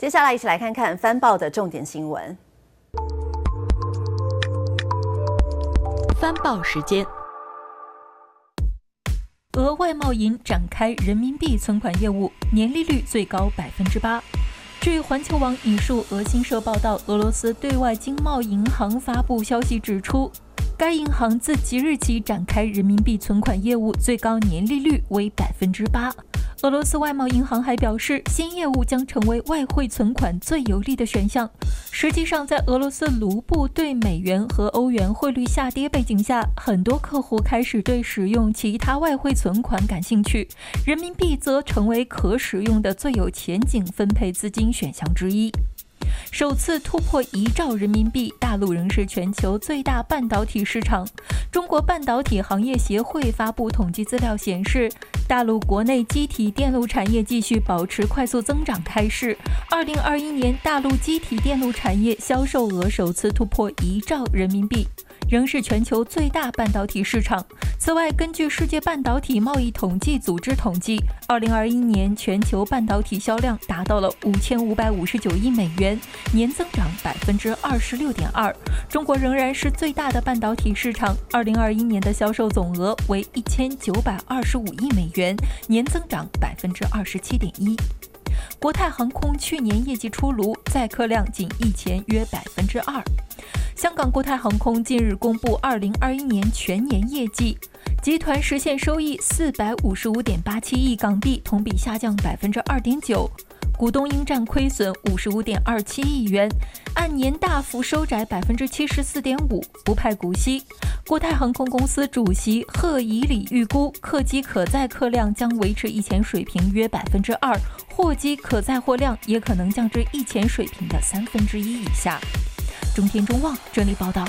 接下来一起来看看翻报的重点新闻。翻报时间。 俄外贸银展开人民币存款业务，年利率最高8%。据环球网引述俄新社报道，俄罗斯对外经贸银行发布消息指出，该银行自即日起展开人民币存款业务，最高年利率为8%。俄罗斯外贸银行还表示，新业务将成为外汇存款最有利的选项。实际上，在俄罗斯卢布对美元和欧元汇率下跌背景下，很多客户开始对使用其他外汇存款感兴趣，人民币则成为可使用的最有前景分配资金选项之一。 首次突破1兆人民币，大陆仍是全球最大半导体市场。中国半导体行业协会发布统计资料显示，大陆国内机体电路产业继续保持快速增长态势。2021年，大陆机体电路产业销售额首次突破1兆人民币，仍是全球最大半导体市场。此外，根据世界半导体贸易统计组织统计，2021年全球半导体销量达到了5559亿美元。 年增长26.2%，中国仍然是最大的半导体市场。2021年的销售总额为1925亿美元，年增长27.1%。国泰航空去年业绩出炉，载客量仅疫前约2%。香港国泰航空近日公布2021年全年业绩。 集团实现收益455.87亿港币，同比下降2.9%，股东应占亏损55.27亿元，按年大幅收窄74.5%，不派股息。国泰航空公司主席贺以礼预估，客机可载客量将维持疫前水平约2%，货机可载货量也可能降至疫前水平的1/3以下。中天中望整理报道。